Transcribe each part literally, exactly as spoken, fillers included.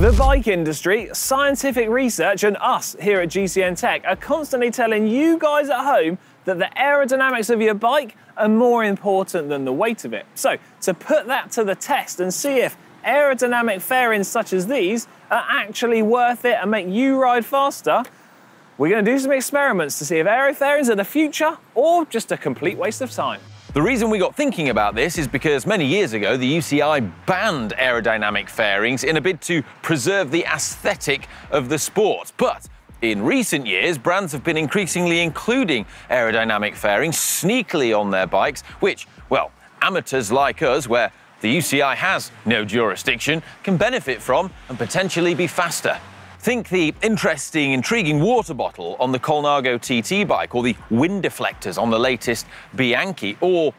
The bike industry, scientific research, and us here at G C N Tech are constantly telling you guys at home that the aerodynamics of your bike are more important than the weight of it. So, to put that to the test and see if aerodynamic fairings such as these are actually worth it and make you ride faster, we're going to do some experiments to see if aero fairings are the future or just a complete waste of time. The reason we got thinking about this is because many years ago, the U C I banned aerodynamic fairings in a bid to preserve the aesthetic of the sport. But in recent years, brands have been increasingly including aerodynamic fairings sneakily on their bikes, which, well, amateurs like us, where the U C I has no jurisdiction, can benefit from and potentially be faster. Think the interesting, intriguing water bottle on the Colnago T T bike, or the wind deflectors on the latest Bianchi, or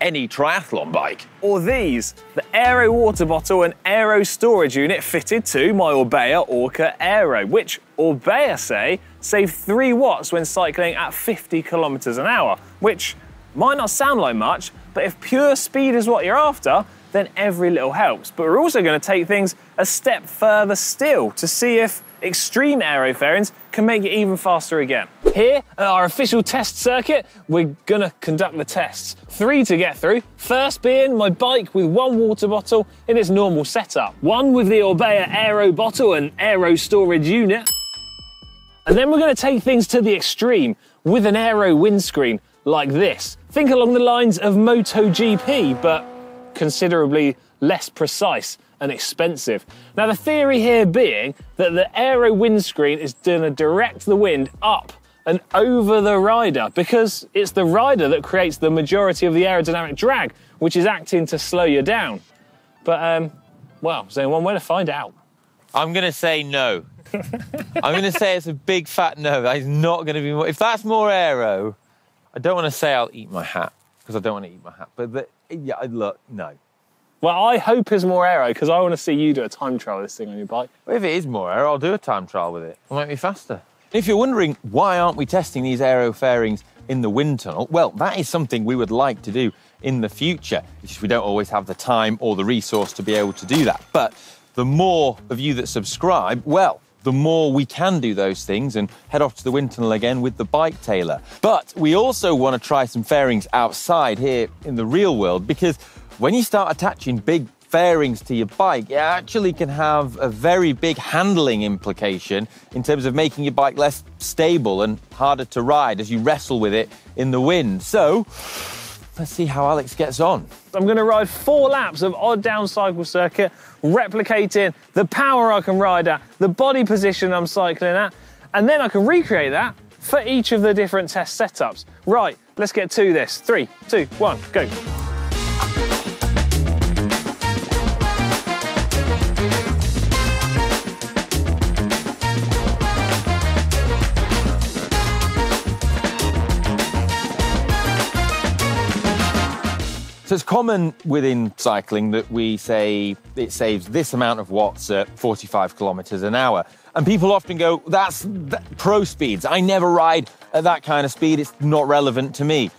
any triathlon bike. Or these, the aero water bottle and aero storage unit fitted to my Orbea Orca Aero, which Orbea say save three watts when cycling at fifty kilometers an hour, which might not sound like much, but if pure speed is what you're after, then every little helps. But we're also going to take things a step further still to see if extreme aero fairings can make it even faster again. Here at our official test circuit, we're going to conduct the tests. Three to get through, first being my bike with one water bottle in its normal setup, one with the Orbea Aero bottle and aero storage unit. And then we're going to take things to the extreme with an aero windscreen like this. Think along the lines of MotoGP, but considerably less precise and expensive. Now, the theory here being that the aero windscreen is going to direct the wind up and over the rider, because it's the rider that creates the majority of the aerodynamic drag, which is acting to slow you down. But, um, well, is there one way to find out? I'm going to say no. I'm going to say it's a big fat no. That is not going to be more. If that's more aero, I don't want to say I'll eat my hat, because I don't want to eat my hat, but the, yeah, look, no. Well, I hope it's more aero, because I want to see you do a time trial with this thing on your bike. Well, if it is more aero, I'll do a time trial with it. It might be faster. If you're wondering why aren't we testing these aero fairings in the wind tunnel, well, that is something we would like to do in the future. It's just we don't always have the time or the resource to be able to do that. But the more of you that subscribe, well, the more we can do those things and head off to the wind tunnel again with the bike tailor. But we also want to try some fairings outside here in the real world, because when you start attaching big fairings to your bike, it actually can have a very big handling implication in terms of making your bike less stable and harder to ride as you wrestle with it in the wind. So let's see how Alex gets on. I'm going to ride four laps of Odd Down cycle circuit, replicating the power I can ride at, the body position I'm cycling at, and then I can recreate that for each of the different test setups. Right, let's get to this. Three, two, one, go. So it's common within cycling that we say it saves this amount of watts at forty-five kilometers an hour. And people often go, that's th pro speeds. I never ride at that kind of speed. It's not relevant to me.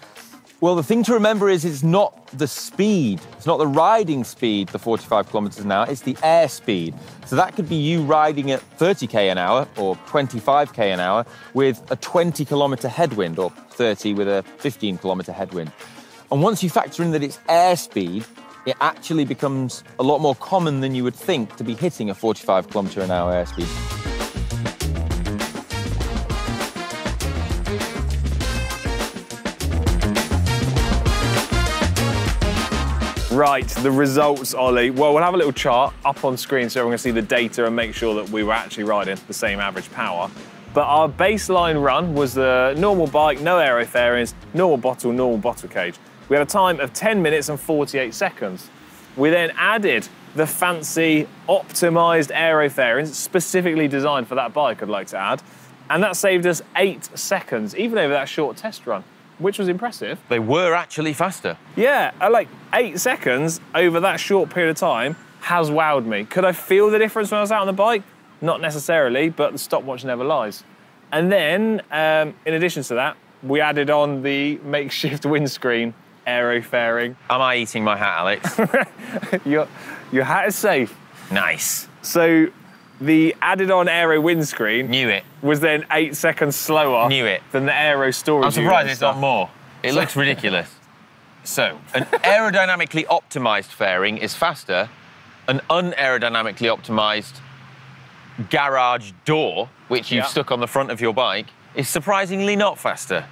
Well, the thing to remember is it's not the speed. It's not the riding speed, the forty-five kilometers an hour. It's the air speed. So that could be you riding at thirty K an hour or twenty-five K an hour with a twenty kilometer headwind, or thirty with a fifteen kilometer headwind. And once you factor in that it's airspeed, it actually becomes a lot more common than you would think to be hitting a forty-five kilometer an hour airspeed. Right, the results, Ollie. Well, we'll have a little chart up on screen so everyone can see the data and make sure that we were actually riding the same average power. But our baseline run was the normal bike, no aero fairings, normal bottle, normal bottle cage. We had a time of ten minutes and forty-eight seconds. We then added the fancy optimised aero fairings, specifically designed for that bike, I'd like to add. And that saved us eight seconds, even over that short test run, which was impressive. They were actually faster. Yeah, like eight seconds over that short period of time has wowed me. Could I feel the difference when I was out on the bike? Not necessarily, but the stopwatch never lies. And then, um, in addition to that, we added on the makeshift windscreen aero fairing. Am I eating my hat, Alex? your, your hat is safe. Nice. So the added-on aero windscreen knew it was then eight seconds slower knew it. than the aero storage. I'm surprised it's not more. It looks ridiculous. So, an aerodynamically optimised fairing is faster. An un-aerodynamically optimised garage door, which you've yeah. stuck on the front of your bike, is surprisingly not faster.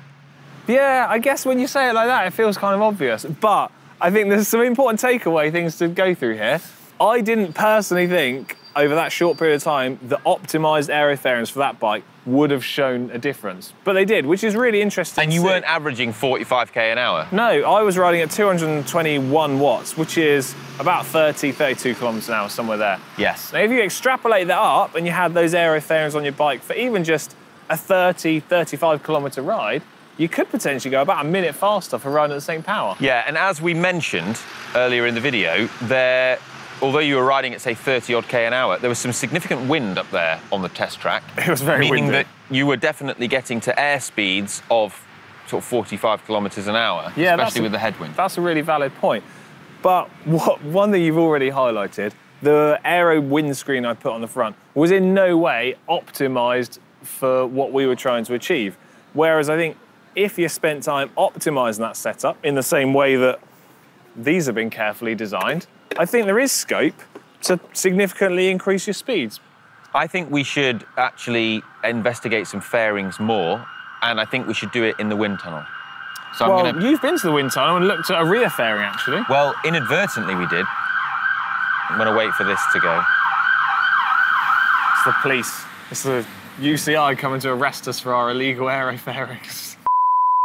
Yeah, I guess when you say it like that, it feels kind of obvious. But I think there's some important takeaway things to go through here. I didn't personally think, over that short period of time, the optimised aero fairings for that bike would have shown a difference. But they did, which is really interesting. And you to weren't see. averaging forty-five K an hour? No, I was riding at two hundred twenty-one watts, which is about thirty, thirty-two kilometers an hour, somewhere there. Yes. Now, if you extrapolate that up and you had those aero fairings on your bike for even just a thirty, thirty-five kilometer ride, you could potentially go about a minute faster for riding at the same power. Yeah, and as we mentioned earlier in the video, there, although you were riding at, say, thirty-odd K an hour, there was some significant wind up there on the test track. It was very windy. Meaning that you were definitely getting to air speeds of sort of forty-five kilometres an hour, yeah, especially with a, the headwind. That's a really valid point. But what, one thing you've already highlighted, the aero windscreen I put on the front was in no way optimised for what we were trying to achieve. Whereas I think if you spent time optimising that setup in the same way that these have been carefully designed, I think there is scope to significantly increase your speeds. I think we should actually investigate some fairings more, and I think we should do it in the wind tunnel. So well, I'm gonna... you've been to the wind tunnel and looked at a rear fairing, actually. Well, inadvertently we did. I'm going to wait for this to go. It's the police. It's the U C I coming to arrest us for our illegal aero fairings.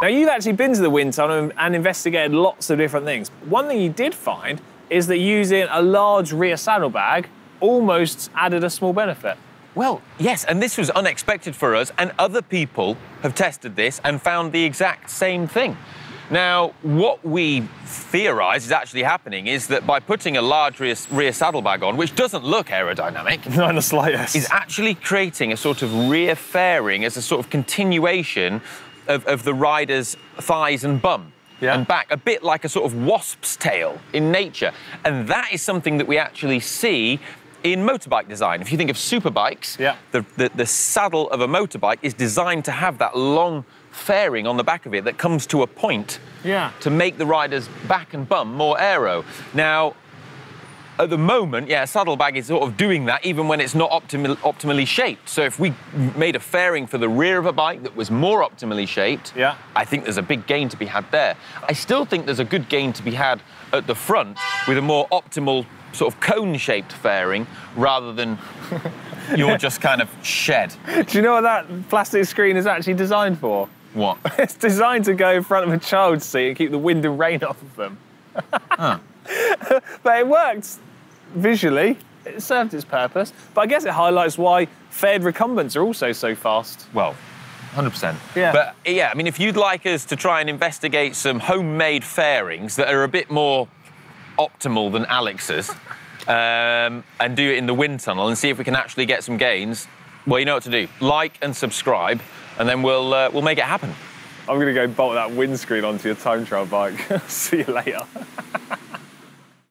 Now, you've actually been to the wind tunnel and investigated lots of different things. One thing you did find is that using a large rear saddlebag almost added a small benefit. Well, yes, and this was unexpected for us, and other people have tested this and found the exact same thing. Now, what we theorise is actually happening is that by putting a large rear, rear saddlebag on, which doesn't look aerodynamic... Not in the slightest. ...is actually creating a sort of rear fairing as a sort of continuation of, of the rider's thighs and bum. Yeah. And back, a bit like a sort of wasp's tail in nature. And that is something that we actually see in motorbike design. If you think of superbikes, yeah. the, the, the saddle of a motorbike is designed to have that long fairing on the back of it that comes to a point yeah. to make the rider's back and bum more aero. Now, at the moment, yeah, a saddlebag is sort of doing that even when it's not optim optimally shaped. So if we made a fairing for the rear of a bike that was more optimally shaped, yeah. I think there's a big gain to be had there. I still think there's a good gain to be had at the front with a more optimal sort of cone-shaped fairing rather than your just kind of shed. Do you know what that plastic screen is actually designed for? What? It's designed to go in front of a child's seat and keep the wind and rain off of them. Huh. But it worked. Visually, it served its purpose, but I guess it highlights why fared recumbents are also so fast. Well, one hundred percent. Yeah. But, yeah, I mean, if you'd like us to try and investigate some homemade fairings that are a bit more optimal than Alex's, um, and do it in the wind tunnel and see if we can actually get some gains, well, you know what to do. Like and subscribe, and then we'll, uh, we'll make it happen. I'm going to go bolt that windscreen onto your time trial bike. See you later.